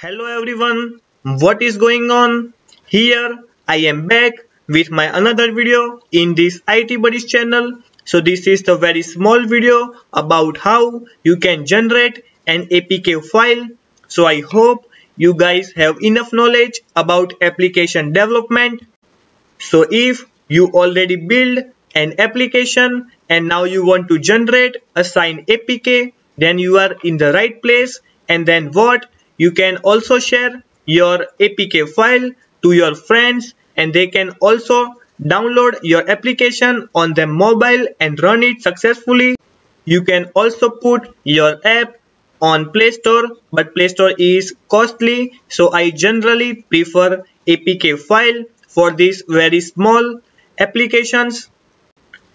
Hello everyone, what is going on? Here I am back with my another video in this IT Buddies channel. So this is the very small video about how you can generate an APK file. So I hope you guys have enough knowledge about application development. So if you already build an application and now you want to generate a signed APK, then you are in the right place. And then what? You can also share your APK file to your friends and they can also download your application on their mobile and run it successfully. You can also put your app on Play Store, but Play Store is costly, so I generally prefer APK file for these very small applications.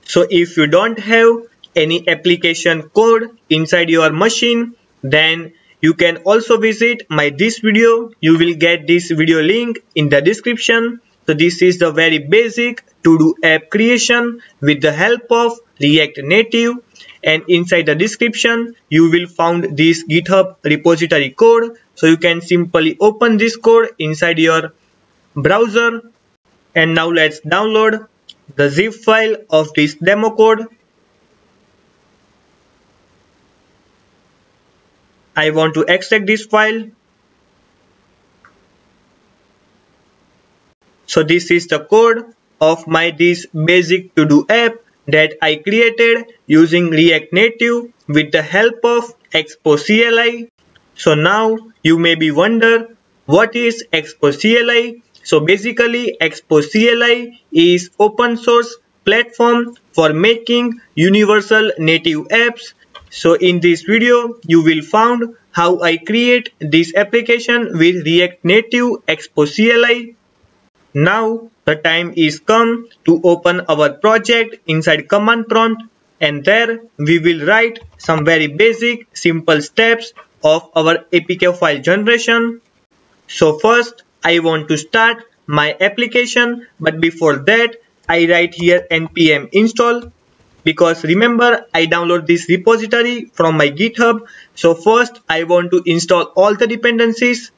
So if you don't have any application code inside your machine, then you can also visit my this video. You will get this video link in the description. So this is the very basic to do app creation with the help of React Native, and inside the description you will find this GitHub repository code. So you can simply open this code inside your browser, and now let's download the zip file of this demo code. I want to extract this file. So this is the code of my this basic to do app that I created using React Native with the help of Expo CLI. So now you maybe wonder what is Expo CLI. So basically Expo CLI is open source platform for making universal native apps. So in this video, you will find how I create this application with React Native Expo CLI. Now the time is come to open our project inside command prompt, and there we will write some very basic simple steps of our APK file generation. So first I want to start my application, but before that I write here npm install. Because remember, I download this repository from my GitHub. So first I want to install all the dependencies.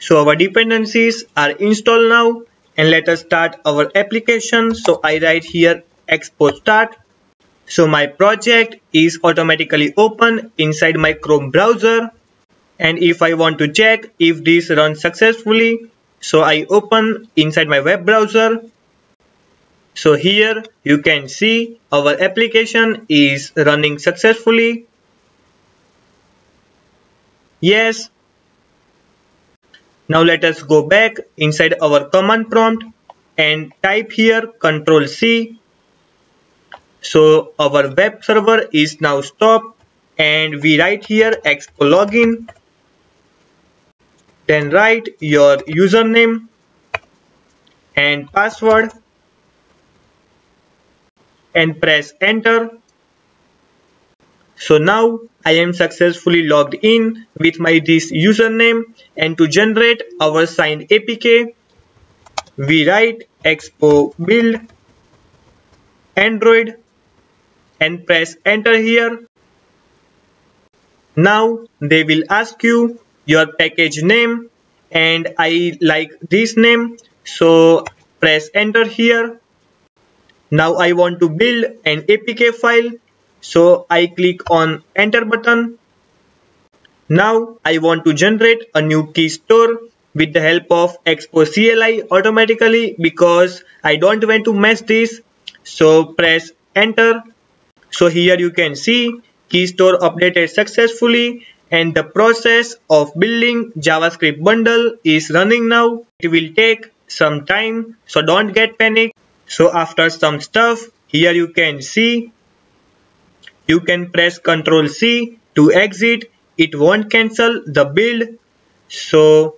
So our dependencies are installed now, and let us start our application. So I write here expo start. So my project is automatically open inside my Chrome browser. And if I want to check if this runs successfully, so I open inside my web browser. So here you can see our application is running successfully. Yes. Now let us go back inside our command prompt and type here Ctrl C. So our web server is now stopped, and we write here Expo login. Then write your username and password, and press enter. So now I am successfully logged in with my this username, and to generate our signed APK we write expo build Android and press enter here. Now they will ask you your package name, and I like this name, so press enter here. Now I want to build an APK file, so I click on enter button. Now I want to generate a new keystore with the help of Expo CLI automatically, because I don't want to mess this, so press enter. So here you can see keystore updated successfully, and the process of building JavaScript bundle is running now. It will take some time, so don't get panic. So after some stuff, here you can see, you can press Ctrl C to exit. It won't cancel the build. So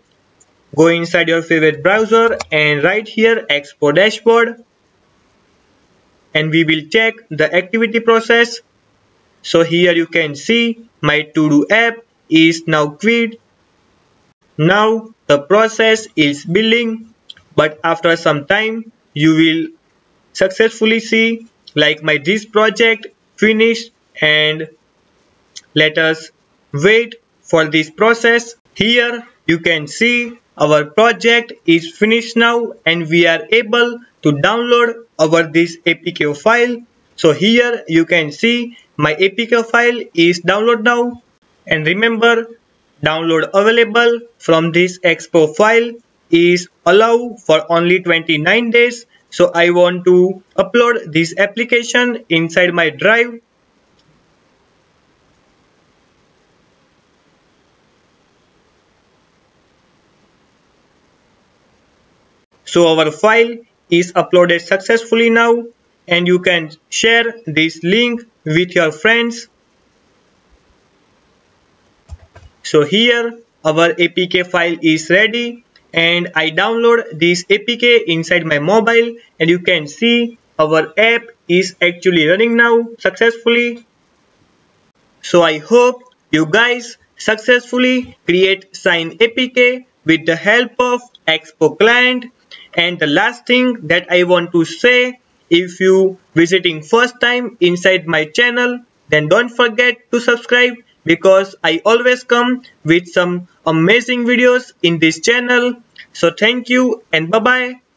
go inside your favorite browser and write here Expo dashboard. And we will check the activity process. So here you can see my to-do app is now quit. Now the process is building, but after some time, you will successfully see like my this project finished, and let us wait for this process. Here you can see our project is finished now and we are able to download our this APK file. So here you can see my APK file is downloaded now, and remember, download available from this Expo file is allowed for only 29 days. So I want to upload this application inside my drive. So our file is uploaded successfully now, and you can share this link with your friends. So here our APK file is ready, and I download this APK inside my mobile, and you can see our app is actually running now successfully. So I hope you guys successfully create Sign APK with the help of Expo Client. And the last thing that I want to say, if you visiting first time inside my channel, then don't forget to subscribe, because I always come with some amazing videos in this channel. So thank you and bye-bye.